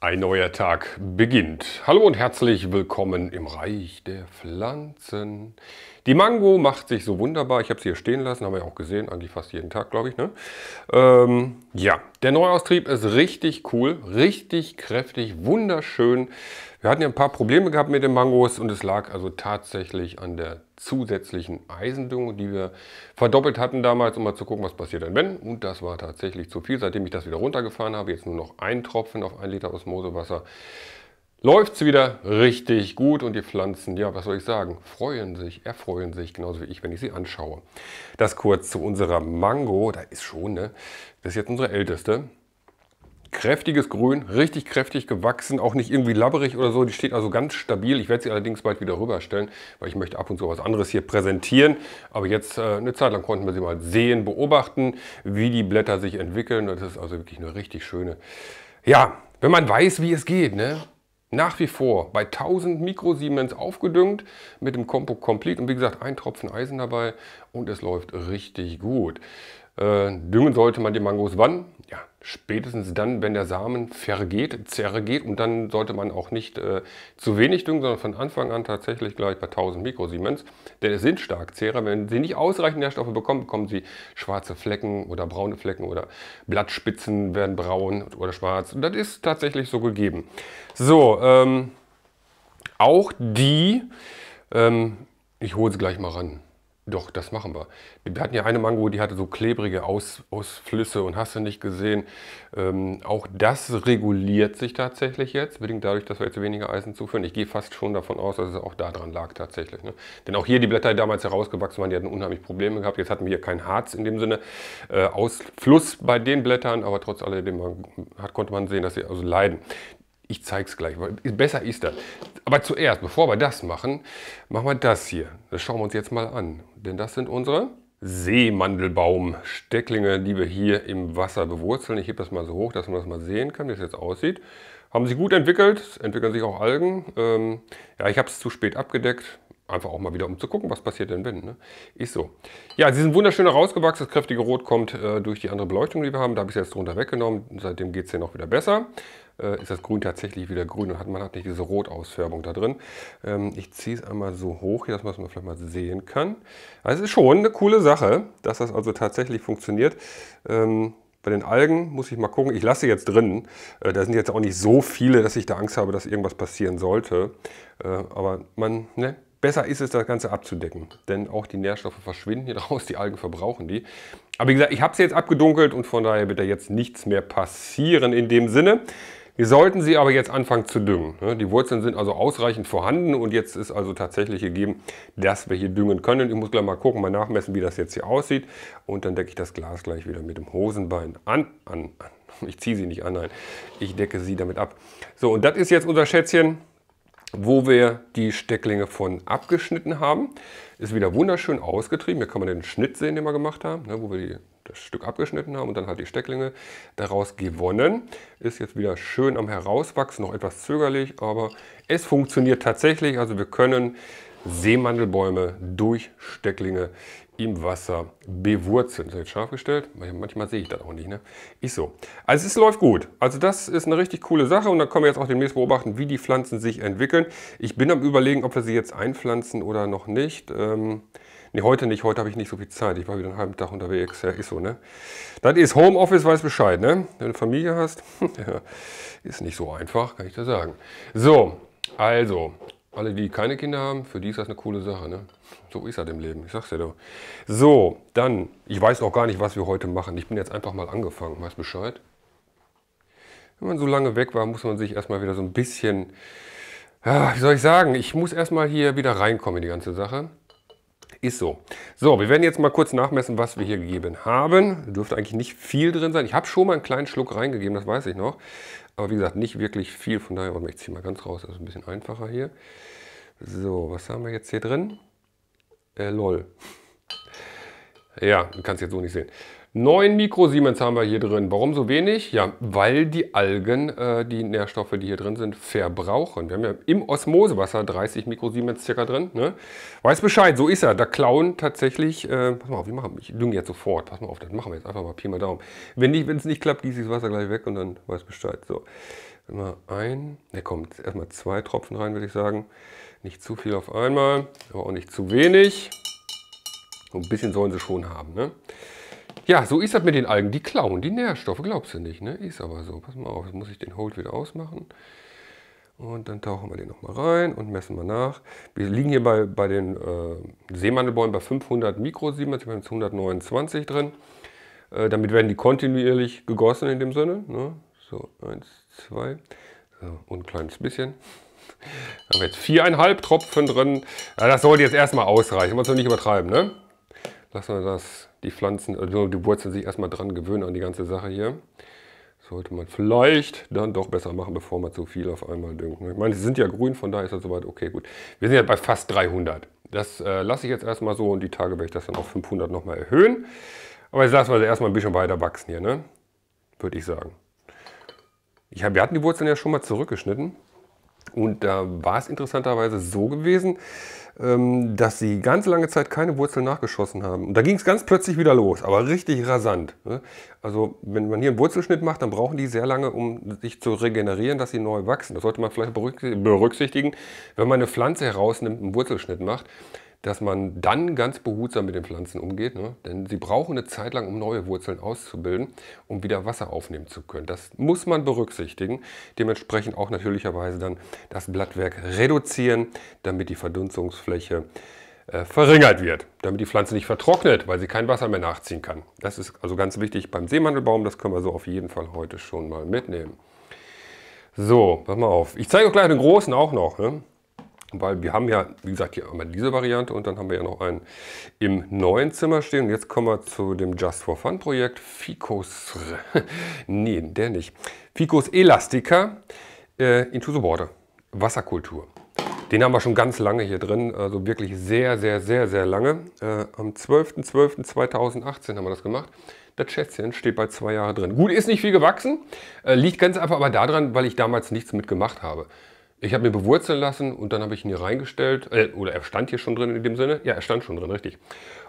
Ein neuer Tag beginnt. Hallo und herzlich willkommen im Reich der Pflanzen. Die Mango macht sich so wunderbar. Ich habe sie hier stehen lassen, haben wir ja auch gesehen, eigentlich fast jeden Tag, glaube ich. Ne? Ja, der Neuaustrieb ist richtig cool, richtig kräftig, wunderschön. Wir hatten ja ein paar Probleme gehabt mit den Mangos und es lag also tatsächlich an der zusätzlichen Eisendüngung, die wir verdoppelt hatten damals, um mal zu gucken, was passiert denn wenn. Und das war tatsächlich zu viel, seitdem ich das wieder runtergefahren habe. Jetzt nur noch ein Tropfen auf 1 Liter Osmosewasser. Läuft es wieder richtig gut und die Pflanzen, ja, was soll ich sagen, freuen sich, erfreuen sich, genauso wie ich, wenn ich sie anschaue. Das kurz zu unserer Mango, da ist schon, ne? Das ist jetzt unsere älteste. Kräftiges Grün, richtig kräftig gewachsen, auch nicht irgendwie labberig oder so. Die steht also ganz stabil. Ich werde sie allerdings bald wieder rüberstellen, weil ich möchte ab und zu was anderes hier präsentieren. Aber jetzt eine Zeit lang konnten wir sie mal sehen, beobachten, wie die Blätter sich entwickeln. Das ist also wirklich eine richtig schöne. Ja, wenn man weiß, wie es geht, ne? Nach wie vor bei 1000 Mikrosiemens aufgedüngt mit dem Compo-Complete und wie gesagt ein Tropfen Eisen dabei und es läuft richtig gut. Düngen sollte man die Mangos wann? Ja, spätestens dann, wenn der Samen vergeht, zergeht und dann sollte man auch nicht zu wenig düngen, sondern von Anfang an tatsächlich gleich bei 1000 Mikrosiemens, denn es sind Starkzehrer. Wenn sie nicht ausreichend Nährstoffe bekommen, bekommen sie schwarze Flecken oder braune Flecken oder Blattspitzen werden braun oder schwarz und das ist tatsächlich so gegeben. So, auch die, ich hole sie gleich mal ran. Doch, das machen wir. Wir hatten ja eine Mango, die hatte so klebrige Ausflüsse und hast du nicht gesehen. Auch das reguliert sich tatsächlich jetzt, bedingt dadurch, dass wir jetzt weniger Eisen zuführen. Ich gehe fast schon davon aus, dass es auch daran lag tatsächlich. Ne? Denn auch hier die Blätter, die damals herausgewachsen waren, die hatten unheimlich Probleme gehabt. Jetzt hatten wir hier keinen Harz in dem Sinne, Ausfluss bei den Blättern, aber trotz alledem konnte man sehen, dass sie also leiden. Ich zeige es gleich, weil besser ist das. Aber zuerst, bevor wir das machen, machen wir das hier. Das schauen wir uns jetzt mal an. Denn das sind unsere Seemandelbaum-Stecklinge, die wir hier im Wasser bewurzeln. Ich hebe das mal so hoch, dass man das mal sehen kann, wie das jetzt aussieht. Haben sie gut entwickelt, entwickeln sich auch Algen. Ja, ich habe es zu spät abgedeckt. Einfach auch mal wieder, um zu gucken, was passiert denn wenn. Ne? Ist so. Ja, sie sind wunderschön herausgewachsen. Das kräftige Rot kommt durch die andere Beleuchtung, die wir haben. Da habe ich es jetzt drunter weggenommen. Seitdem geht es hier noch wieder besser. Ist das Grün tatsächlich wieder grün und man hat nicht diese Rotausfärbung da drin. Ich ziehe es einmal so hoch, hier, dass man es vielleicht mal sehen kann. Also es ist schon eine coole Sache, dass das also tatsächlich funktioniert. Bei den Algen muss ich mal gucken. Ich lasse jetzt drin. Da sind jetzt auch nicht so viele, dass ich da Angst habe, dass irgendwas passieren sollte. Aber man... Ne? Besser ist es, das Ganze abzudecken, denn auch die Nährstoffe verschwinden hier draus, die Algen verbrauchen die. Aber wie gesagt, ich habe sie jetzt abgedunkelt und von daher wird da jetzt nichts mehr passieren in dem Sinne. Wir sollten sie aber jetzt anfangen zu düngen. Die Wurzeln sind also ausreichend vorhanden und jetzt ist also tatsächlich gegeben, dass wir hier düngen können. Ich muss gleich mal gucken, mal nachmessen, wie das jetzt hier aussieht und dann decke ich das Glas gleich wieder mit dem Hosenbein an. Ich ziehe sie nicht an, nein, ich decke sie damit ab. So, und das ist jetzt unser Schätzchen, wo wir die Stecklinge von abgeschnitten haben. Ist wieder wunderschön ausgetrieben. Hier kann man den Schnitt sehen, den wir gemacht haben, wo wir das Stück abgeschnitten haben und dann halt die Stecklinge daraus gewonnen. Ist jetzt wieder schön am Herauswachsen, noch etwas zögerlich, aber es funktioniert tatsächlich. Also wir können Seemandelbäume durch Stecklinge im Wasser bewurzeln. Ist das jetzt scharf gestellt? Manchmal sehe ich das auch nicht. Ne? Ist so. Also es läuft gut. Also das ist eine richtig coole Sache und dann können wir jetzt auch demnächst beobachten, wie die Pflanzen sich entwickeln. Ich bin am Überlegen, ob wir sie jetzt einpflanzen oder noch nicht. Ne, heute nicht. Heute habe ich nicht so viel Zeit. Ich war wieder einen halben Tag unterwegs. Ja, ist so, ne? Das ist Homeoffice, weiß Bescheid, ne? Wenn du eine Familie hast, ist nicht so einfach, kann ich dir sagen. So, also... Alle, die keine Kinder haben, für die ist das eine coole Sache. Ne? So ist das im Leben, ich sag's dir doch. So, dann, ich weiß auch gar nicht, was wir heute machen. Ich bin jetzt einfach mal angefangen, weißt Bescheid? Wenn man so lange weg war, muss man sich erstmal wieder so ein bisschen... Ja, wie soll ich sagen? Ich muss erstmal hier wieder reinkommen in die ganze Sache. Ist so. So, wir werden jetzt mal kurz nachmessen, was wir hier gegeben haben. Dürfte eigentlich nicht viel drin sein. Ich habe schon mal einen kleinen Schluck reingegeben, das weiß ich noch. Aber wie gesagt, nicht wirklich viel. Von daher, ich ziehe mal ganz raus, das ist ein bisschen einfacher hier. So, was haben wir jetzt hier drin? Lol. Ja, du kannst jetzt so nicht sehen. 9 Mikrosiemens haben wir hier drin. Warum so wenig? Ja, weil die Algen die Nährstoffe, die hier drin sind, verbrauchen. Wir haben ja im Osmosewasser 30 Mikrosiemens circa drin. Ne? Weiß Bescheid, so ist er. Da klauen tatsächlich... pass mal auf, ich dünge jetzt sofort. Pass mal auf, das machen wir jetzt einfach mal Pi mal Daumen. Wenn es nicht klappt, gieße ich das Wasser gleich weg und dann weiß Bescheid. So. Immer ein, ne, kommt erstmal 2 Tropfen rein, würde ich sagen. Nicht zu viel auf einmal, aber auch nicht zu wenig. So ein bisschen sollen sie schon haben, ne? Ja, so ist das mit den Algen. Die klauen die Nährstoffe, glaubst du nicht, ne? Ist aber so. Pass mal auf, jetzt muss ich den Hold wieder ausmachen. Und dann tauchen wir den nochmal rein und messen mal nach. Wir liegen hier bei den Seemandelbäumen bei 500 Mikrosiemens, wir haben jetzt 129 drin. Damit werden die kontinuierlich gegossen in dem Sinne, ne? So, 1, 2 so, und ein kleines bisschen. Da haben wir jetzt 4,5 Tropfen drin. Ja, das sollte jetzt erstmal ausreichen, wollen wir nicht übertreiben, ne? Lassen wir das, die Pflanzen, also die Wurzeln sich erstmal dran gewöhnen an die ganze Sache hier. Sollte man vielleicht dann doch besser machen, bevor man zu viel auf einmal düngt. Ich meine, sie sind ja grün, von daher ist das soweit okay, gut. Wir sind ja bei fast 300. Das lasse ich jetzt erstmal so und die Tage werde ich das dann auf 500 nochmal erhöhen. Aber jetzt lassen wir sie erstmal ein bisschen weiter wachsen hier, ne? Würde ich sagen. Wir hatten die Wurzeln ja schon mal zurückgeschnitten. Und da war es interessanterweise so gewesen, dass sie ganz lange Zeit keine Wurzel nachgeschossen haben. Und da ging es ganz plötzlich wieder los, aber richtig rasant. Also wenn man hier einen Wurzelschnitt macht, dann brauchen die sehr lange, um sich zu regenerieren, dass sie neu wachsen. Das sollte man vielleicht berücksichtigen, wenn man eine Pflanze herausnimmt, einen Wurzelschnitt macht, dass man dann ganz behutsam mit den Pflanzen umgeht. Ne? Denn sie brauchen eine Zeit lang, um neue Wurzeln auszubilden, um wieder Wasser aufnehmen zu können. Das muss man berücksichtigen. Dementsprechend auch natürlicherweise dann das Blattwerk reduzieren, damit die Verdunstungsfläche verringert wird, damit die Pflanze nicht vertrocknet, weil sie kein Wasser mehr nachziehen kann. Das ist also ganz wichtig beim Seemandelbaum. Das können wir so auf jeden Fall heute schon mal mitnehmen. So, pass mal auf. Ich zeige euch gleich den großen auch noch. Ne? Weil wir haben ja, wie gesagt, hier einmal diese Variante und dann haben wir ja noch einen im neuen Zimmer stehen. Und jetzt kommen wir zu dem Just for Fun Projekt Ficus. Nee, der nicht. Ficus Elastica into the Water. Wasserkultur. Den haben wir schon ganz lange hier drin. Also wirklich sehr, sehr, sehr, sehr lange. Am 12.12.2018 haben wir das gemacht. Das Schätzchen steht bei 2 Jahren drin. Gut, ist nicht viel gewachsen. Liegt ganz einfach aber daran, weil ich damals nichts mit gemacht habe. Ich habe ihn bewurzeln lassen und dann habe ich ihn hier reingestellt. Oder er stand hier schon drin in dem Sinne. Ja, er stand schon drin, richtig.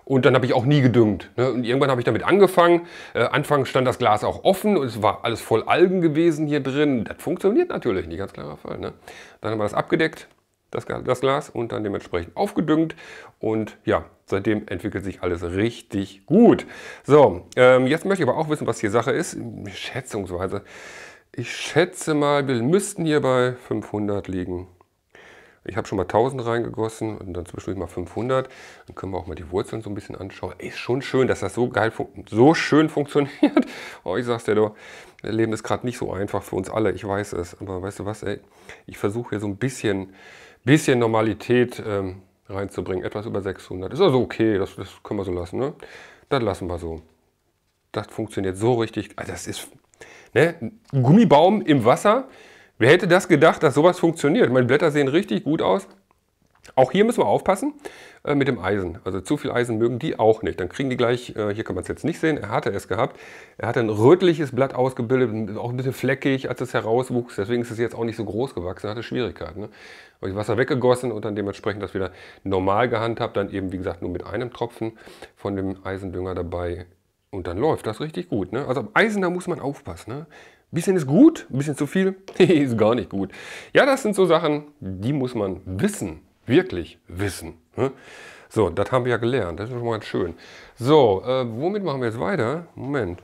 Und dann habe ich auch nie gedüngt. Ne? Und irgendwann habe ich damit angefangen. Anfangs stand das Glas auch offen und es war alles voll Algen gewesen hier drin. Das funktioniert natürlich nicht, ganz klarer Fall. Ne? Dann haben wir das abgedeckt, das Glas, und dann dementsprechend aufgedüngt. Und ja, seitdem entwickelt sich alles richtig gut. So, jetzt möchte ich aber auch wissen, was hier Sache ist. Schätzungsweise. Ich schätze mal, wir müssten hier bei 500 liegen. Ich habe schon mal 1000 reingegossen und dann zwischendurch mal 500. Dann können wir auch mal die Wurzeln so ein bisschen anschauen. Ist schon schön, dass das so geil, so schön funktioniert. Oh, ich sag's dir doch, das Leben ist gerade nicht so einfach für uns alle. Ich weiß es, aber weißt du was, ey? Ich versuche hier so ein bisschen Normalität reinzubringen. Etwas über 600. Ist also okay, das können wir so lassen, ne? Das lassen wir so. Das funktioniert so richtig. Also das ist... Ne? Ein Gummibaum im Wasser. Wer hätte das gedacht, dass sowas funktioniert? Meine Blätter sehen richtig gut aus. Auch hier müssen wir aufpassen mit dem Eisen. Also zu viel Eisen mögen die auch nicht. Dann kriegen die gleich, hier kann man es jetzt nicht sehen, er hatte es gehabt. Er hatte ein rötliches Blatt ausgebildet, auch ein bisschen fleckig, als es herauswuchs. Deswegen ist es jetzt auch nicht so groß gewachsen, er hatte Schwierigkeiten. Ne? Habe ich Wasser weggegossen und dann dementsprechend das wieder normal gehandhabt. Dann eben, wie gesagt, nur mit einem Tropfen von dem Eisendünger dabei. Und dann läuft das richtig gut. Ne? Also am Eisen, da muss man aufpassen. Ne? Ein bisschen ist gut, ein bisschen zu viel ist gar nicht gut. Ja, das sind so Sachen, die muss man wissen. Wirklich wissen. Ne? So, das haben wir ja gelernt. Das ist schon mal ganz schön. So, womit machen wir jetzt weiter? Moment.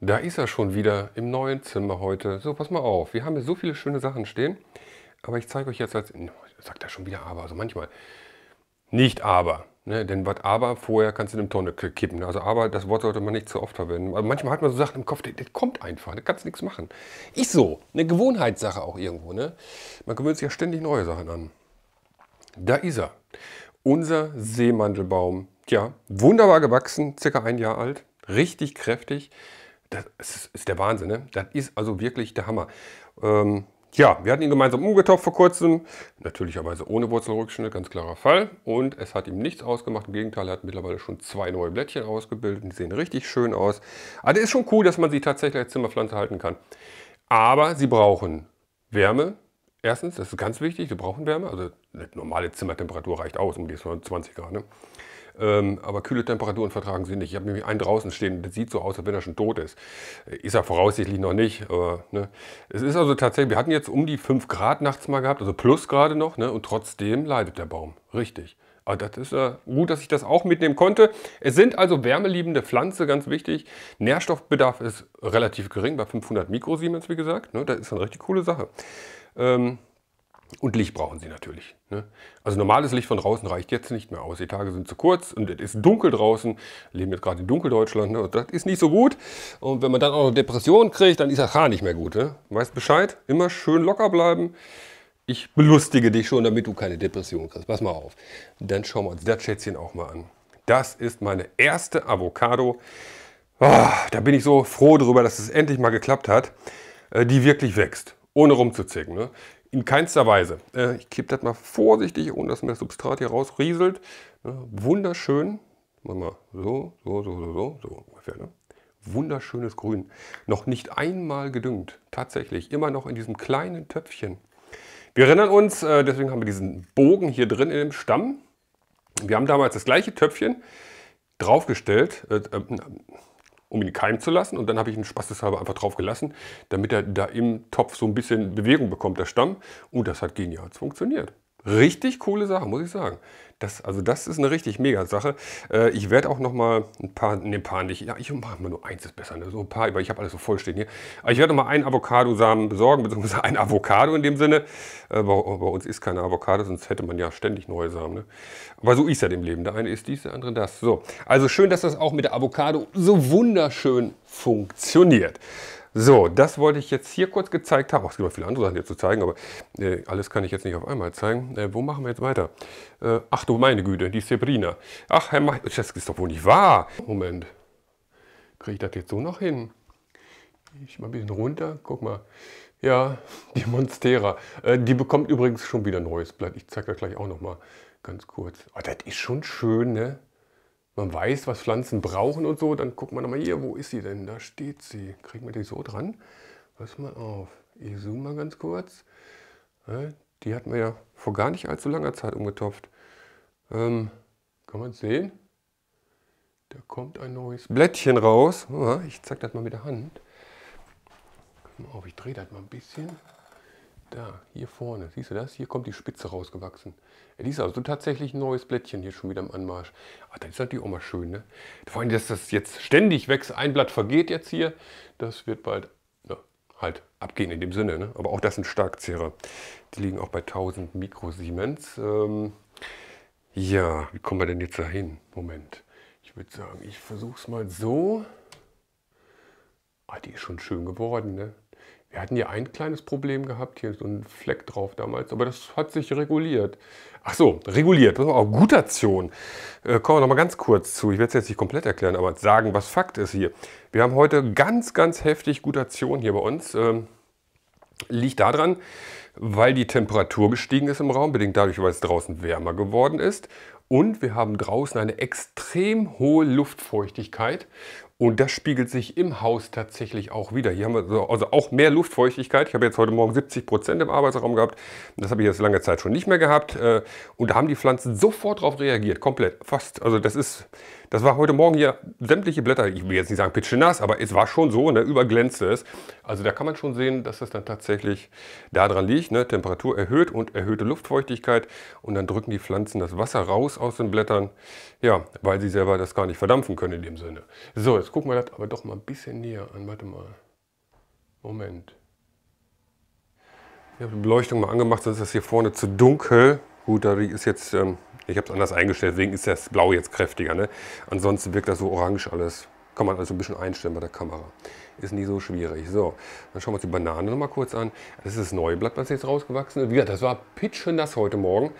Da ist er schon wieder im neuen Zimmer heute. So, pass mal auf. Wir haben hier so viele schöne Sachen stehen. Aber ich zeige euch jetzt als... Sagt er schon wieder aber. Also manchmal. Nicht aber. Ne, denn was aber vorher kannst du in eine Tonne kippen. Also aber, das Wort sollte man nicht zu oft verwenden. Also manchmal hat man so Sachen im Kopf, das kommt einfach, da kannst du nichts machen. Ist so, eine Gewohnheitssache auch irgendwo. Ne? Man gewöhnt sich ja ständig neue Sachen an. Da ist er, unser Seemandelbaum. Tja, wunderbar gewachsen, circa 1 Jahr alt, richtig kräftig. Das ist der Wahnsinn, ne? Das ist also wirklich der Hammer. Ja, wir hatten ihn gemeinsam umgetopft vor kurzem, natürlicherweise ohne Wurzelrückschnitt, ganz klarer Fall. Und es hat ihm nichts ausgemacht, im Gegenteil, er hat mittlerweile schon 2 neue Blättchen ausgebildet, die sehen richtig schön aus. Also ist schon cool, dass man sie tatsächlich als Zimmerpflanze halten kann. Aber sie brauchen Wärme, Erstens, das ist ganz wichtig, wir brauchen Wärme. Also eine normale Zimmertemperatur reicht aus, um die 20 Grad. Ne? Aber kühle Temperaturen vertragen sie nicht. Ich habe nämlich einen draußen stehen, das sieht so aus, als wenn er schon tot ist. Ist er voraussichtlich noch nicht. Aber, ne? Es ist also tatsächlich, wir hatten jetzt um die 5 Grad nachts mal gehabt, also plus gerade noch. Ne? Und trotzdem leidet der Baum, richtig. Aber das ist gut, dass ich das auch mitnehmen konnte. Es sind also wärmeliebende Pflanzen, ganz wichtig. Nährstoffbedarf ist relativ gering, bei 500 Mikrosiemens, wie gesagt. Ne? Das ist eine richtig coole Sache. Und Licht brauchen sie natürlich. Ne? Also normales Licht von draußen reicht jetzt nicht mehr aus. Die Tage sind zu kurz und es ist dunkel draußen. Wir leben jetzt gerade in Dunkeldeutschland, ne? Und das ist nicht so gut. Und wenn man dann auch noch Depressionen kriegt, dann ist das gar nicht mehr gut. Ne? Weißt Bescheid, immer schön locker bleiben. Ich belustige dich schon, damit du keine Depression kriegst. Pass mal auf. Dann schauen wir uns das Schätzchen auch mal an. Das ist meine erste Avocado. Oh, da bin ich so froh darüber, dass es endlich mal geklappt hat. Die wirklich wächst, ohne rumzuzicken. Ne? In keinster Weise. Ich kippe das mal vorsichtig, ohne dass mir das Substrat hier rausrieselt. Wunderschön. Machen wir so, so, so, so, so, so ungefähr. Ne? Wunderschönes Grün. Noch nicht einmal gedüngt. Tatsächlich. Immer noch in diesem kleinen Töpfchen. Wir erinnern uns, deswegen haben wir diesen Bogen hier drin in dem Stamm. Wir haben damals das gleiche Töpfchen draufgestellt, um ihn keimen zu lassen. Und dann habe ich ihn spaßeshalber einfach drauf gelassen, damit er da im Topf so ein bisschen Bewegung bekommt, der Stamm. Und das hat genial funktioniert. Richtig coole Sache, muss ich sagen. Das ist eine richtig mega Sache. Ich werde auch noch mal ein paar, ne, ein paar nicht. Ja, ich mache mal nur eins ist besser, ne? So ein paar, aber ich habe alles so voll stehen hier. Aber ich werde noch mal einen Avocadosamen besorgen, beziehungsweise ein Avocado in dem Sinne. Bei uns ist keine Avocado, sonst hätte man ja ständig neue Samen. Ne? Aber so ist ja im Leben. Der eine ist dies, der andere das. So, also schön, dass das auch mit der Avocado so wunderschön funktioniert. So, das wollte ich jetzt hier kurz gezeigt haben. Es gibt noch viele andere Sachen hier zu zeigen, aber alles kann ich jetzt nicht auf einmal zeigen. Wo machen wir jetzt weiter? Ach du meine Güte, die Sabrina. Ach, Herr Meister, das ist doch wohl nicht wahr. Moment, kriege ich das jetzt so noch hin? Ich mal ein bisschen runter, guck mal. Ja, die Monstera. Die bekommt übrigens schon wieder ein neues Blatt. Ich zeige das gleich auch nochmal ganz kurz. Oh, das ist schon schön, ne? Man weiß, was Pflanzen brauchen und so, dann guckt man nochmal hier, wo ist sie denn? Da steht sie. Kriegen wir die so dran? Pass mal auf. Ich zoome mal ganz kurz. Die hatten wir ja vor gar nicht allzu langer Zeit umgetopft. Kann man es sehen? Da kommt ein neues Blättchen raus. Ich zeig das mal mit der Hand. Guck mal auf, ich drehe das mal ein bisschen. Da, hier vorne, siehst du das? Hier kommt die Spitze rausgewachsen. Die ist also tatsächlich ein neues Blättchen hier schon wieder im Anmarsch. Ah, das ist natürlich auch mal schön, ne? Vor allem, dass das jetzt ständig wächst, ein Blatt vergeht jetzt hier. Das wird bald, na, halt abgehen in dem Sinne, ne? Aber auch das sind Starkzehrer. Die liegen auch bei 1000 Mikrosiemens. Ja, wie kommen wir denn jetzt dahin? Moment, ich würde sagen, ich versuche es mal so. Ah, die ist schon schön geworden, ne? Wir hatten ja ein kleines Problem gehabt, hier so ein Fleck drauf damals, aber das hat sich reguliert. Ach so, reguliert, das war auch Gutation. Kommen wir nochmal ganz kurz zu, ich werde es jetzt nicht komplett erklären, aber sagen, was Fakt ist hier. Wir haben heute ganz, ganz heftig Gutation hier bei uns. Liegt daran, weil die Temperatur gestiegen ist im Raum, bedingt dadurch, weil es draußen wärmer geworden ist. Und wir haben draußen eine extrem hohe Luftfeuchtigkeit. Und das spiegelt sich im Haus tatsächlich auch wieder. Hier haben wir also auch mehr Luftfeuchtigkeit. Ich habe jetzt heute Morgen 70% im Arbeitsraum gehabt. Das habe ich jetzt lange Zeit schon nicht mehr gehabt. Und da haben die Pflanzen sofort drauf reagiert. Komplett, fast. Also das war heute Morgen hier sämtliche Blätter. Ich will jetzt nicht sagen pitschenass, aber es war schon so, ne? Überglänzte es. Also da kann man schon sehen, dass das dann tatsächlich daran liegt. Ne? Temperatur erhöht und erhöhte Luftfeuchtigkeit. Und dann drücken die Pflanzen das Wasser raus aus den Blättern. Ja, weil sie selber das gar nicht verdampfen können in dem Sinne. So, jetzt gucken wir das aber doch mal ein bisschen näher an. Warte mal. Moment. Ich habe die Beleuchtung mal angemacht, sonst ist das hier vorne zu dunkel. Gut, da ist jetzt, ich habe es anders eingestellt, deswegen ist das Blau jetzt kräftiger. Ne? Ansonsten wirkt das so orange alles. Kann man also ein bisschen einstellen bei der Kamera. Ist nie so schwierig. So, dann schauen wir uns die Banane noch mal kurz an. Das ist das neue Blatt, was jetzt rausgewachsen ist. Wie gesagt, das war pitschenass heute Morgen.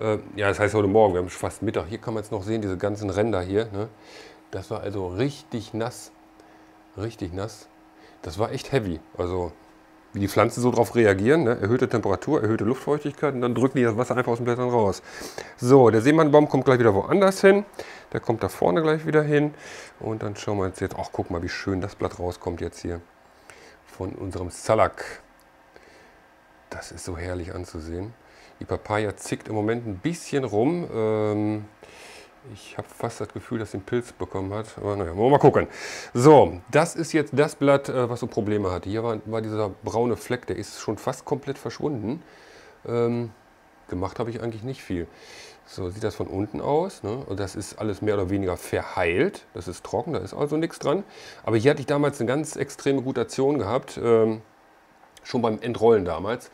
Ja, das heißt heute Morgen, wir haben fast Mittag. Hier kann man jetzt noch sehen, diese ganzen Ränder hier. Ne? Das war also richtig nass. Richtig nass. Das war echt heavy. Also wie die Pflanzen so drauf reagieren. Ne? Erhöhte Temperatur, erhöhte Luftfeuchtigkeit. Und dann drücken die das Wasser einfach aus den Blättern raus. So, der Seemandelbaum kommt gleich wieder woanders hin. Der kommt da vorne gleich wieder hin. Und dann schauen wir uns jetzt, ach guck mal, wie schön das Blatt rauskommt jetzt hier. Von unserem Salak. Das ist so herrlich anzusehen. Die Papaya zickt im Moment ein bisschen rum. Ich habe fast das Gefühl, dass sie einen Pilz bekommen hat. Aber naja, wollen wir mal gucken. So, das ist jetzt das Blatt, was so Probleme hatte. Hier war dieser braune Fleck, der ist schon fast komplett verschwunden. Gemacht habe ich eigentlich nicht viel. So sieht das von unten aus, ne? Und das ist alles mehr oder weniger verheilt. Das ist trocken, da ist also nichts dran. Aber hier hatte ich damals eine ganz extreme Gutation gehabt. Schon beim Entrollen damals.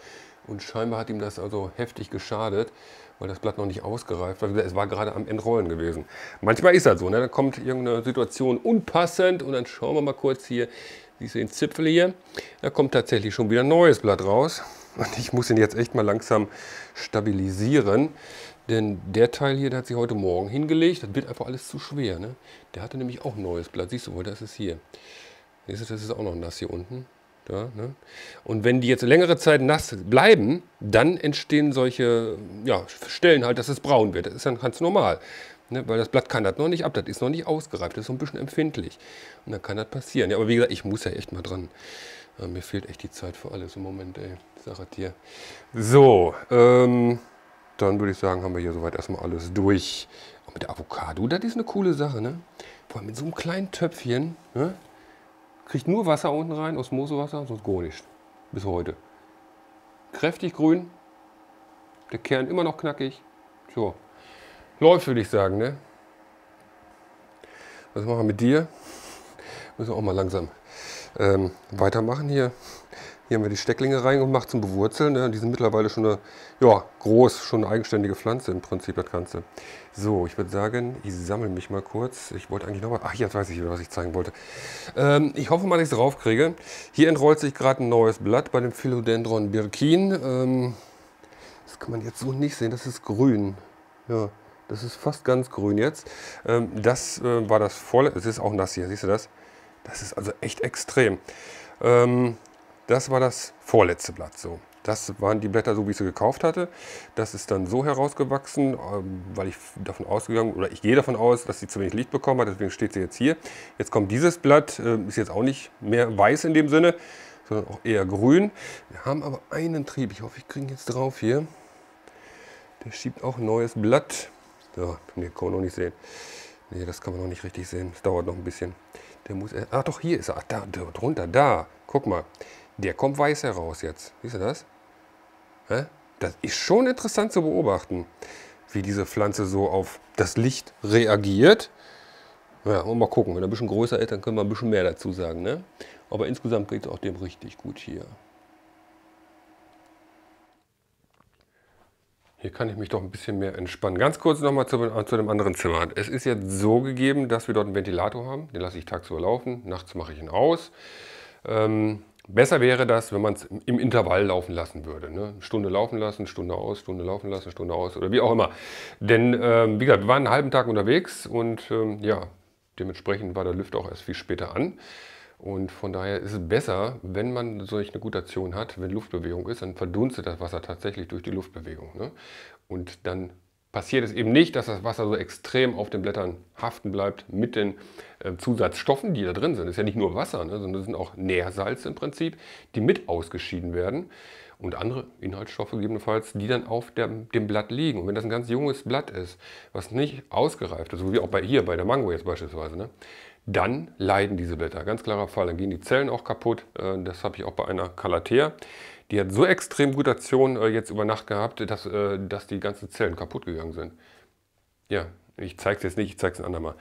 Und scheinbar hat ihm das also heftig geschadet, weil das Blatt noch nicht ausgereift war. Es war gerade am Entrollen gewesen. Manchmal ist das so, ne? Da kommt irgendeine Situation unpassend und dann schauen wir mal kurz hier. Siehst du den Zipfel hier? Da kommt tatsächlich schon wieder ein neues Blatt raus. Und ich muss ihn jetzt echt mal langsam stabilisieren. Denn der Teil hier, der hat sich heute Morgen hingelegt. Das wird einfach alles zu schwer, ne? Der hatte nämlich auch ein neues Blatt. Siehst du wohl, das ist hier. Das ist auch noch nass hier unten. Ja, ne? Und wenn die jetzt längere Zeit nass bleiben, dann entstehen solche, ja, Stellen halt, dass es braun wird. Das ist dann ganz normal, ne? Weil das Blatt kann das noch nicht ab, das ist noch nicht ausgereift, das ist so ein bisschen empfindlich. Und dann kann das passieren. Ja, aber wie gesagt, ich muss ja echt mal dran. Mir fehlt echt die Zeit für alles im Moment, ey. Sache dir. So, dann würde ich sagen, haben wir hier soweit erstmal alles durch. Und mit der Avocado, das ist eine coole Sache, ne? Vor allem mit so einem kleinen Töpfchen, ne? Kriegt nur Wasser unten rein, Osmosewasser, sonst gar nicht. Bis heute. Kräftig grün. Der Kern immer noch knackig. So. Läuft, würde ich sagen, ne? Was machen wir mit dir? Müssen wir auch mal langsam weitermachen hier. Hier haben wir die Stecklinge reingemacht zum Bewurzeln. Ne? Die sind mittlerweile schon eine, ja, groß, schon eine eigenständige Pflanze im Prinzip, das Ganze. So, ich würde sagen, ich sammle mich mal kurz. Ich wollte eigentlich nochmal, ach, jetzt weiß ich wieder, was ich zeigen wollte. Ich hoffe mal, dass ich es raufkriege. Hier entrollt sich gerade ein neues Blatt bei dem Philodendron Birkin. Das kann man jetzt so nicht sehen, das ist grün. Ja, das ist fast ganz grün jetzt. Das war das volle, es ist auch nass hier, siehst du das? Das ist also echt extrem. Das war das vorletzte Blatt so. Das waren die Blätter, so wie ich sie gekauft hatte. Das ist dann so herausgewachsen, weil ich davon ausgegangen, oder ich gehe davon aus, dass sie zu wenig Licht bekommen hat, deswegen steht sie jetzt hier. Jetzt kommt dieses Blatt, ist jetzt auch nicht mehr weiß in dem Sinne, sondern auch eher grün. Wir haben aber einen Trieb, ich hoffe, ich kriege ihn jetzt drauf hier. Der schiebt auch ein neues Blatt. Ja, nee, kann man noch nicht sehen. Nee, das kann man noch nicht richtig sehen, das dauert noch ein bisschen. Der muss, ach doch, hier ist er, ach, da, drunter, da, guck mal. Der kommt weiß heraus jetzt. Siehst du das? Hä? Das ist schon interessant zu beobachten, wie diese Pflanze so auf das Licht reagiert. Ja, und mal gucken, wenn er ein bisschen größer ist, dann können wir ein bisschen mehr dazu sagen, ne? Aber insgesamt geht es auch dem richtig gut hier. Hier kann ich mich doch ein bisschen mehr entspannen. Ganz kurz nochmal zu dem anderen Zimmer. Es ist jetzt so gegeben, dass wir dort einen Ventilator haben. Den lasse ich tagsüber laufen, nachts mache ich ihn aus. Besser wäre das, wenn man es im Intervall laufen lassen würde, ne? Stunde laufen lassen, Stunde aus, Stunde laufen lassen, Stunde aus oder wie auch immer. Denn, wie gesagt, wir waren einen halben Tag unterwegs und ja, dementsprechend war der Lüfter auch erst viel später an. Und von daher ist es besser, wenn man solch eine Gutation hat, wenn Luftbewegung ist, dann verdunstet das Wasser tatsächlich durch die Luftbewegung, ne? Und dann passiert es eben nicht, dass das Wasser so extrem auf den Blättern haften bleibt mit den Zusatzstoffen, die da drin sind. Das ist ja nicht nur Wasser, ne, sondern das sind auch Nährsalze im Prinzip, die mit ausgeschieden werden und andere Inhaltsstoffe gegebenenfalls, die dann auf dem Blatt liegen. Und wenn das ein ganz junges Blatt ist, was nicht ausgereift ist, so wie auch bei der Mango jetzt beispielsweise, ne, dann leiden diese Blätter. Ganz klarer Fall, dann gehen die Zellen auch kaputt. Das habe ich auch bei einer Calathea. Die hat so extrem Gutation jetzt über Nacht gehabt, dass die ganzen Zellen kaputt gegangen sind. Ja, ich zeige es jetzt nicht, ich zeige es ein andermal.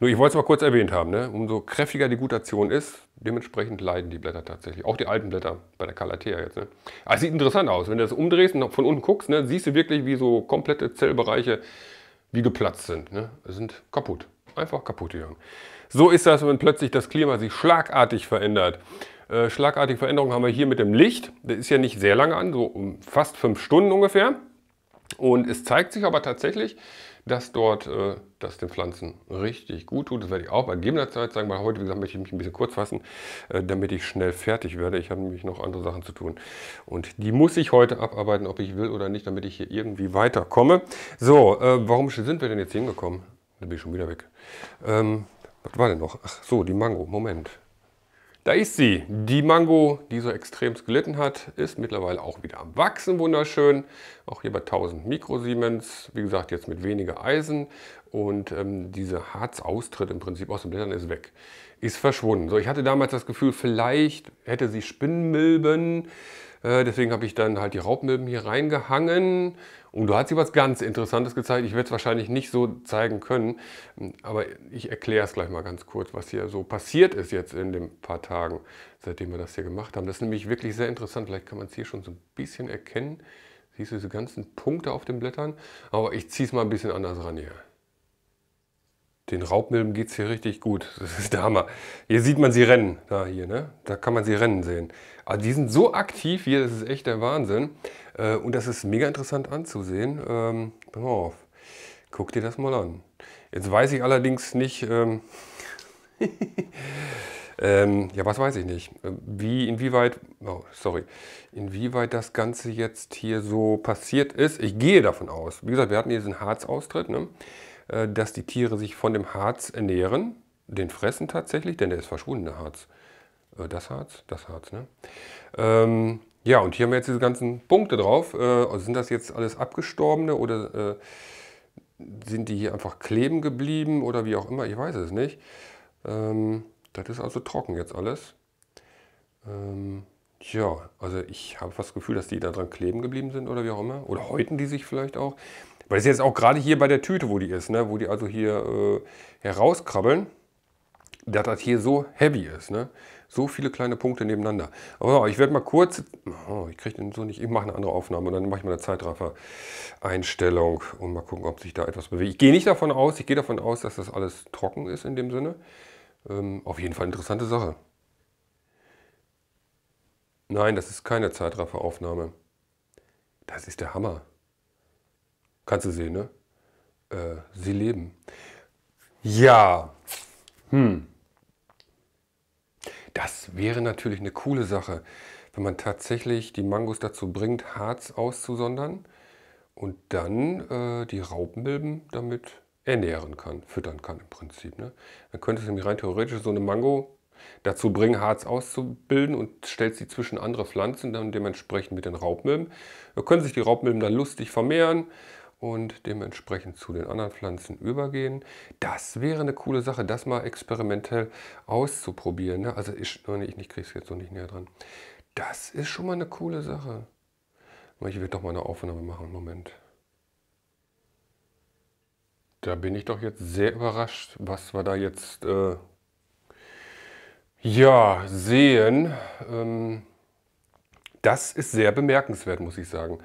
Nur ich wollte es mal kurz erwähnt haben, ne? Umso kräftiger die Gutation ist, dementsprechend leiden die Blätter tatsächlich. Auch die alten Blätter bei der Calathea jetzt, ne? Also sieht interessant aus, wenn du das umdrehst und von unten guckst, ne, siehst du wirklich, wie so komplette Zellbereiche wie geplatzt sind, ne? Sind kaputt, einfach kaputt gegangen. So ist das, wenn plötzlich das Klima sich schlagartig verändert. Schlagartige Veränderungen haben wir hier mit dem Licht. Das ist ja nicht sehr lange an, so um fast 5 Stunden ungefähr. Und es zeigt sich aber tatsächlich, dass das den Pflanzen richtig gut tut. Das werde ich auch bei gegebener Zeit sagen, weil heute, wie gesagt, möchte ich mich ein bisschen kurz fassen, damit ich schnell fertig werde. Ich habe nämlich noch andere Sachen zu tun. Und die muss ich heute abarbeiten, ob ich will oder nicht, damit ich hier irgendwie weiterkomme. So, warum sind wir denn jetzt hingekommen? Da bin ich schon wieder weg. Was war denn noch? Ach so, die Mango. Moment. Da ist sie, die Mango, die so extrem gelitten hat, ist mittlerweile auch wieder am Wachsen, wunderschön. Auch hier bei 1000 Mikrosiemens, wie gesagt, jetzt mit weniger Eisen. Und dieser Harzaustritt im Prinzip aus den Blättern ist weg, ist verschwunden. So, ich hatte damals das Gefühl, vielleicht hätte sie Spinnmilben. Deswegen habe ich dann halt die Raubmilben hier reingehangen. Und da hat sie was ganz Interessantes gezeigt. Ich werde es wahrscheinlich nicht so zeigen können, aber ich erkläre es gleich mal ganz kurz, was hier so passiert ist jetzt in den paar Tagen, seitdem wir das hier gemacht haben. Das ist nämlich wirklich sehr interessant. Vielleicht kann man es hier schon so ein bisschen erkennen. Siehst du diese ganzen Punkte auf den Blättern? Aber ich ziehe es mal ein bisschen anders ran hier. Den Raubmilben geht es hier richtig gut. Das ist der Hammer. Hier sieht man sie rennen. Da hier, ne? Da kann man sie rennen sehen. Also die sind so aktiv hier, das ist echt der Wahnsinn. Und das ist mega interessant anzusehen. Pass mal auf. Guck dir das mal an. Jetzt weiß ich allerdings nicht, ja, was weiß ich nicht. Inwieweit das Ganze jetzt hier so passiert ist. Ich gehe davon aus. Wie gesagt, wir hatten hier diesen Harzaustritt, ne? Dass die Tiere sich von dem Harz ernähren, den fressen tatsächlich, denn der ist verschwunden, der Harz. Das Harz, ne? Ja, und hier haben wir jetzt diese ganzen Punkte drauf. Also sind das jetzt alles Abgestorbene oder sind die hier einfach kleben geblieben oder wie auch immer? Ich weiß es nicht. Das ist also trocken jetzt alles. Ja, also ich habe fast das Gefühl, dass die da dran kleben geblieben sind oder wie auch immer. Oder häuten die sich vielleicht auch. Weil es jetzt auch gerade hier bei der Tüte, wo die ist, ne? Wo die also hier herauskrabbeln, dass das hier so heavy ist. Ne? So viele kleine Punkte nebeneinander. Aber ich werde mal kurz, oh, ich kriege den so nicht, ich mache eine andere Aufnahme und dann mache ich mal eine Zeitraffer-Einstellung und mal gucken, ob sich da etwas bewegt. Ich gehe nicht davon aus, ich gehe davon aus, dass das alles trocken ist in dem Sinne. Auf jeden Fall interessante Sache. Nein, das ist keine Zeitrafferaufnahme. Das ist der Hammer. Kannst du sehen, ne? Sie leben. Ja. Das wäre natürlich eine coole Sache, wenn man tatsächlich die Mangos dazu bringt, Harz auszusondern und dann die Raubmilben damit ernähren kann, füttern kann im Prinzip. Ne? Dann könnte es nämlich rein theoretisch so eine Mango dazu bringen, Harz auszubilden und stellt sie zwischen andere Pflanzen, dann dementsprechend mit den Raubmilben. Da können sich die Raubmilben dann lustig vermehren und dementsprechend zu den anderen Pflanzen übergehen. Das wäre eine coole Sache, das mal experimentell auszuprobieren. Ne? Also ich kriege es jetzt noch nicht näher dran. Das ist schon mal eine coole Sache. Ich werde doch mal eine Aufnahme machen, Moment. Da bin ich doch jetzt sehr überrascht, was wir da jetzt ja sehen. Das ist sehr bemerkenswert, muss ich sagen.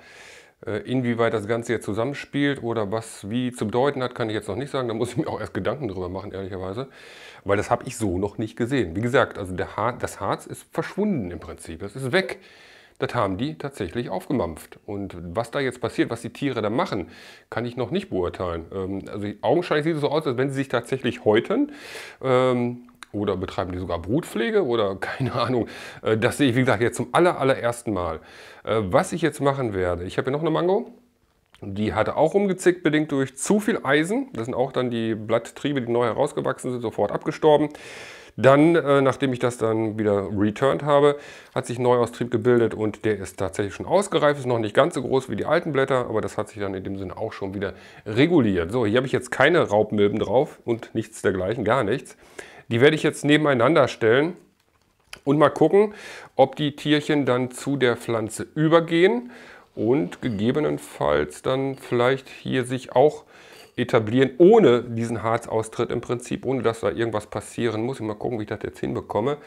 Inwieweit das Ganze jetzt zusammenspielt oder was wie zu bedeuten hat, kann ich jetzt noch nicht sagen. Da muss ich mir auch erst Gedanken drüber machen, ehrlicherweise. Weil das habe ich so noch nicht gesehen. Wie gesagt, also das Harz ist verschwunden im Prinzip. Das ist weg. Das haben die tatsächlich aufgemampft. Und was da jetzt passiert, was die Tiere da machen, kann ich noch nicht beurteilen. Also augenscheinlich sieht es so aus, als wenn sie sich tatsächlich häuten. Oder betreiben die sogar Brutpflege oder keine Ahnung. Das sehe ich, wie gesagt, jetzt zum allerersten Mal. Was ich jetzt machen werde, ich habe hier noch eine Mango. Die hatte auch rumgezickt, bedingt durch zu viel Eisen. Das sind auch dann die Blatttriebe, die neu herausgewachsen sind, sofort abgestorben. Dann, nachdem ich das dann wieder returned habe, hat sich Neuaustrieb gebildet und der ist tatsächlich schon ausgereift. Ist noch nicht ganz so groß wie die alten Blätter, aber das hat sich dann in dem Sinne auch schon wieder reguliert. So, hier habe ich jetzt keine Raubmilben drauf und nichts dergleichen, gar nichts. Die werde ich jetzt nebeneinander stellen und mal gucken, ob die Tierchen dann zu der Pflanze übergehen und gegebenenfalls dann vielleicht hier sich auch etablieren, ohne diesen Harzaustritt im Prinzip, ohne dass da irgendwas passieren muss. Ich mal gucken, wie ich das jetzt hinbekomme.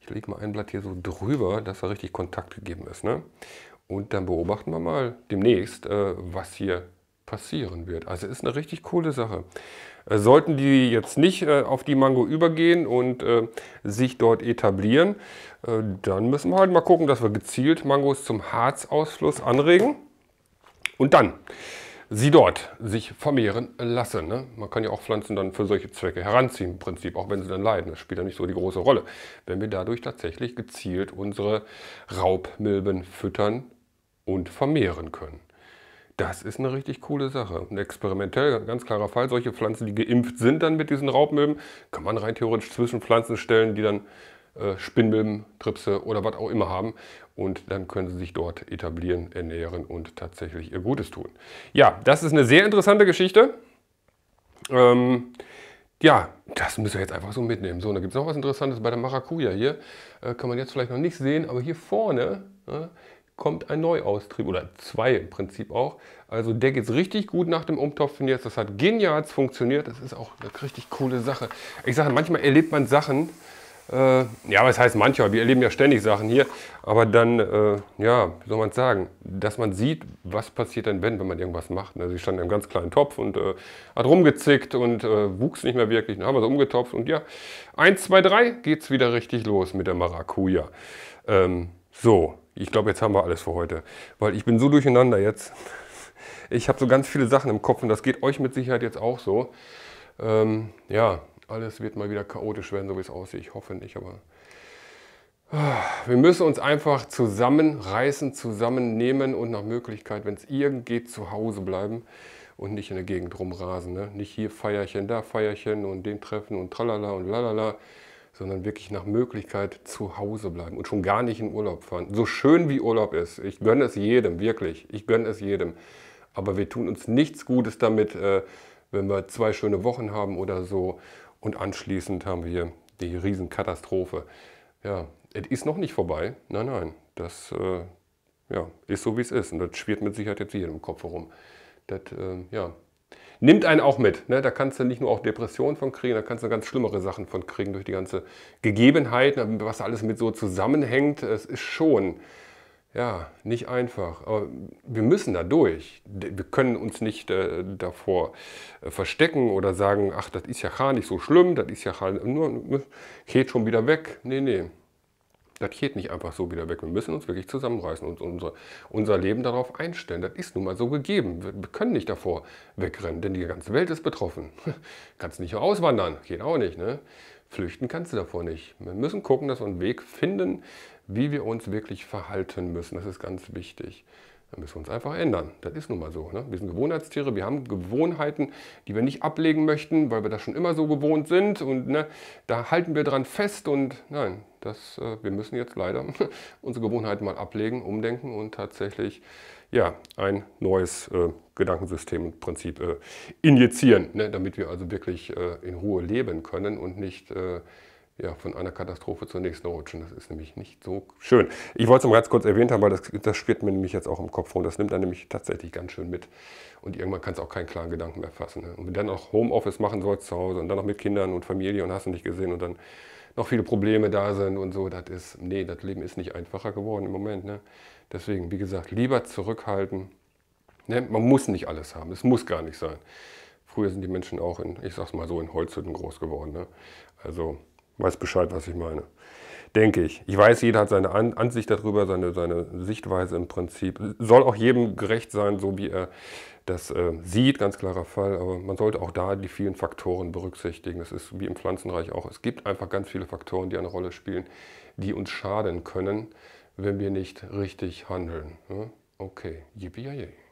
Ich lege mal ein Blatt hier so drüber, dass da richtig Kontakt gegeben ist. Ne? Und dann beobachten wir mal demnächst, was hier passieren wird. Also ist eine richtig coole Sache. Sollten die jetzt nicht auf die Mango übergehen und sich dort etablieren, dann müssen wir halt mal gucken, dass wir gezielt Mangos zum Harzausfluss anregen und dann sie dort sich vermehren lassen. Ne? Man kann ja auch Pflanzen dann für solche Zwecke heranziehen im Prinzip, auch wenn sie dann leiden. Das spielt ja nicht so die große Rolle, wenn wir dadurch tatsächlich gezielt unsere Raubmilben füttern und vermehren können. Das ist eine richtig coole Sache. Und experimentell, ganz klarer Fall, solche Pflanzen, die geimpft sind dann mit diesen Raubmilben, kann man rein theoretisch zwischen Pflanzen stellen, die dann Spinnmilben, Tripse oder was auch immer haben. Und dann können sie sich dort etablieren, ernähren und tatsächlich ihr Gutes tun. Ja, das ist eine sehr interessante Geschichte. Ja, das müssen wir jetzt einfach so mitnehmen. So, da gibt es noch was Interessantes bei der Maracuja hier. Kann man jetzt vielleicht noch nicht sehen, aber hier vorne kommt ein Neuaustrieb, oder zwei im Prinzip auch. Also der geht es richtig gut nach dem Umtopfen jetzt. Das hat genial funktioniert. Das ist auch eine richtig coole Sache. Ich sage, manchmal erlebt man Sachen, ja, was heißt manchmal? Wir erleben ja ständig Sachen hier, aber dann, ja, wie soll man es sagen, dass man sieht, was passiert denn, wenn man irgendwas macht. Also ich stand in einem ganz kleinen Topf und hat rumgezickt und wuchs nicht mehr wirklich. Dann haben wir so umgetopft und ja, 1, 2, 3 geht es wieder richtig los mit der Maracuja. So, ich glaube, jetzt haben wir alles für heute, weil ich bin so durcheinander jetzt. Ich habe so ganz viele Sachen im Kopf und das geht euch mit Sicherheit jetzt auch so. Ja. Alles wird mal wieder chaotisch werden, so wie es aussieht. Ich hoffe nicht, aber wir müssen uns einfach zusammenreißen, zusammennehmen und nach Möglichkeit, wenn es irgend geht, zu Hause bleiben und nicht in der Gegend rumrasen. Ne? Nicht hier Feierchen, da Feierchen und den Treffen und tralala und lalala, sondern wirklich nach Möglichkeit zu Hause bleiben und schon gar nicht in Urlaub fahren. So schön wie Urlaub ist, ich gönne es jedem, wirklich, ich gönne es jedem. Aber wir tun uns nichts Gutes damit, wenn wir 2 schöne Wochen haben oder so. Und anschließend haben wir hier die Riesenkatastrophe. Ja, es ist noch nicht vorbei. Nein, nein, das ja, ist so, wie es ist. Und das schwirrt mit Sicherheit jetzt jedem im Kopf herum. Das ja, nimmt einen auch mit. Ne? Da kannst du nicht nur auch Depressionen von kriegen, da kannst du ganz schlimmere Sachen von kriegen durch die ganze Gegebenheit, was alles mit so zusammenhängt. Es ist schon, ja, nicht einfach. Aber wir müssen da durch. Wir können uns nicht davor verstecken oder sagen, ach, das ist ja gar nicht so schlimm, das ist ja gar nur, geht schon wieder weg. Nee, nee, das geht nicht einfach so wieder weg. Wir müssen uns wirklich zusammenreißen und unser Leben darauf einstellen. Das ist nun mal so gegeben. Wir können nicht davor wegrennen, denn die ganze Welt ist betroffen. Kannst nicht auswandern, geht auch nicht, ne? Flüchten kannst du davor nicht. Wir müssen gucken, dass wir einen Weg finden, wie wir uns wirklich verhalten müssen. Das ist ganz wichtig. Da müssen wir uns einfach ändern. Das ist nun mal so. Ne? Wir sind Gewohnheitstiere, wir haben Gewohnheiten, die wir nicht ablegen möchten, weil wir das schon immer so gewohnt sind. Und ne, da halten wir dran fest. Und nein, das, wir müssen jetzt leider unsere Gewohnheiten mal ablegen, umdenken und tatsächlich ja, ein neues Gedankensystem und Prinzip injizieren, ne? Damit wir also wirklich in Ruhe leben können und nicht ja, von einer Katastrophe zur nächsten rutschen. Das ist nämlich nicht so schön. Ich wollte es mal ganz kurz erwähnt haben, weil das schwirrt mir nämlich jetzt auch im Kopf rum. Das nimmt dann nämlich tatsächlich ganz schön mit. Und irgendwann kannst du auch keinen klaren Gedanken mehr fassen. Ne? Und wenn du dann noch Homeoffice machen sollst zu Hause und dann noch mit Kindern und Familie und hast du nicht gesehen und dann noch viele Probleme da sind und so, das ist, nee, das Leben ist nicht einfacher geworden im Moment. Ne? Deswegen, wie gesagt, lieber zurückhalten. Ne? Man muss nicht alles haben. Es muss gar nicht sein. Früher sind die Menschen auch in, ich sag's mal so, in Holzhütten groß geworden. Ne? Also, weiß Bescheid, was ich meine. Denke ich. Ich weiß, jeder hat seine Ansicht darüber, seine Sichtweise im Prinzip. Soll auch jedem gerecht sein, so wie er das sieht, ganz klarer Fall. Aber man sollte auch da die vielen Faktoren berücksichtigen. Das ist wie im Pflanzenreich auch. Es gibt einfach ganz viele Faktoren, die eine Rolle spielen, die uns schaden können, wenn wir nicht richtig handeln. Ja? Okay, yippie-yay.